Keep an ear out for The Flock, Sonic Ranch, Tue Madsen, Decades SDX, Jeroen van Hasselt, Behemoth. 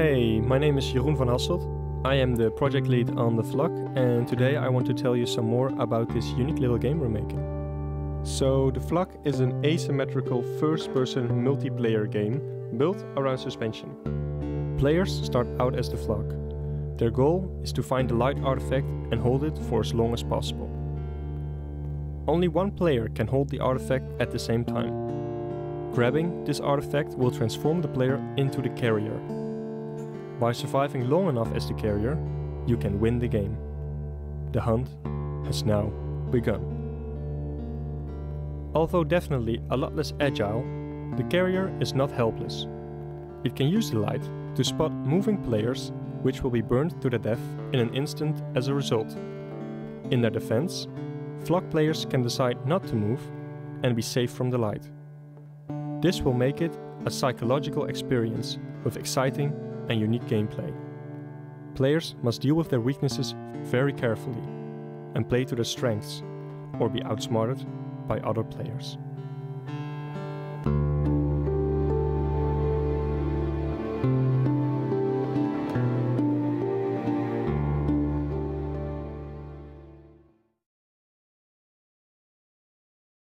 Hey, my name is Jeroen van Hasselt. I am the project lead on The Flock, and today I want to tell you some more about this unique little game we're making. So The Flock is an asymmetrical first-person multiplayer game built around suspension. Players start out as The Flock. Their goal is to find the light artifact and hold it for as long as possible. Only one player can hold the artifact at the same time. Grabbing this artifact will transform the player into the carrier. By surviving long enough as the carrier, you can win the game. The hunt has now begun. Although definitely a lot less agile, the carrier is not helpless. It can use the light to spot moving players, which will be burned to their death in an instant as a result. In their defense, Flock players can decide not to move and be safe from the light. This will make it a psychological experience with exciting and unique gameplay. Players must deal with their weaknesses very carefully and play to their strengths or be outsmarted by other players.